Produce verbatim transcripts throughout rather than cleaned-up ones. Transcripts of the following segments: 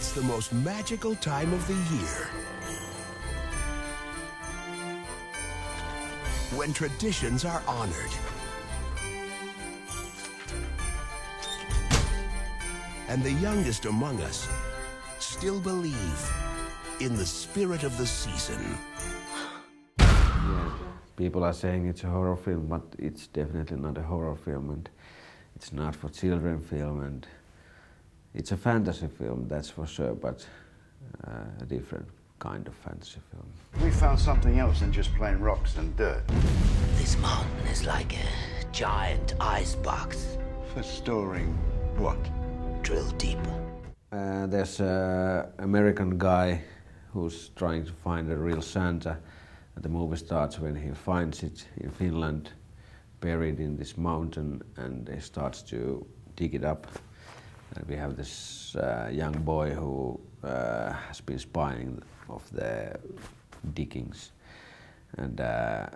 It's the most magical time of the year, when traditions are honored and the youngest among us still believe in the spirit of the season. Yeah, people are saying it's a horror film, but it's definitely not a horror film, and it's not for children film, and it's a fantasy film, that's for sure, but uh, a different kind of fantasy film. We found something else than just plain rocks and dirt. This mountain is like a giant icebox. For storing what? Drill deeper. Uh, there's an American guy who's trying to find a real Santa. The movie starts when he finds it in Finland, buried in this mountain, and he starts to dig it up. And we have this uh, young boy who uh, has been spying of the diggings, and uh,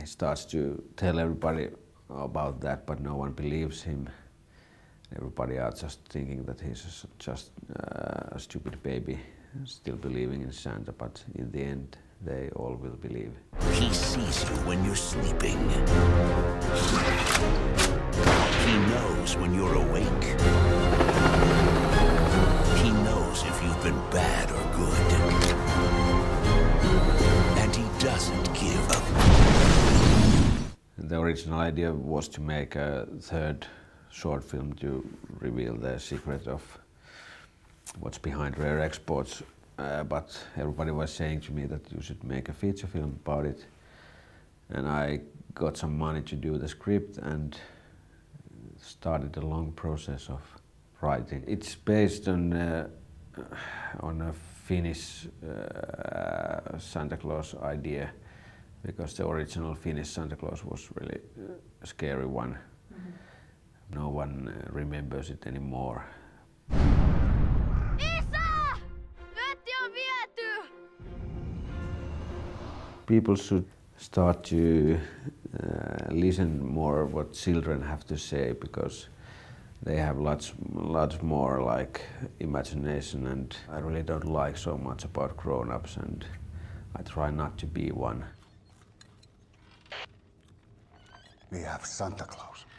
he starts to tell everybody about that, but no one believes him. Everybody are just thinking that he's just uh, a stupid baby, still believing in Santa, but in the end, they all will believe. He sees you when you're sleeping. He knows when you're awake. He knows if you've been bad or good. And he doesn't give up. The original idea was to make a third short film to reveal the secret of what's behind Rare Exports, uh, but everybody was saying to me that you should make a feature film about it, and I got some money to do the script and started a long process of writing. It's based on uh, on a Finnish uh, Santa Claus idea, because the original Finnish Santa Claus was really a scary one. No one uh, remembers it anymore. Isä! Vötti on viety! People should start to uh, listen more what children have to say, because they have lots, lots more like imagination, and I really don't like so much about grown-ups, and I try not to be one. We have Santa Claus.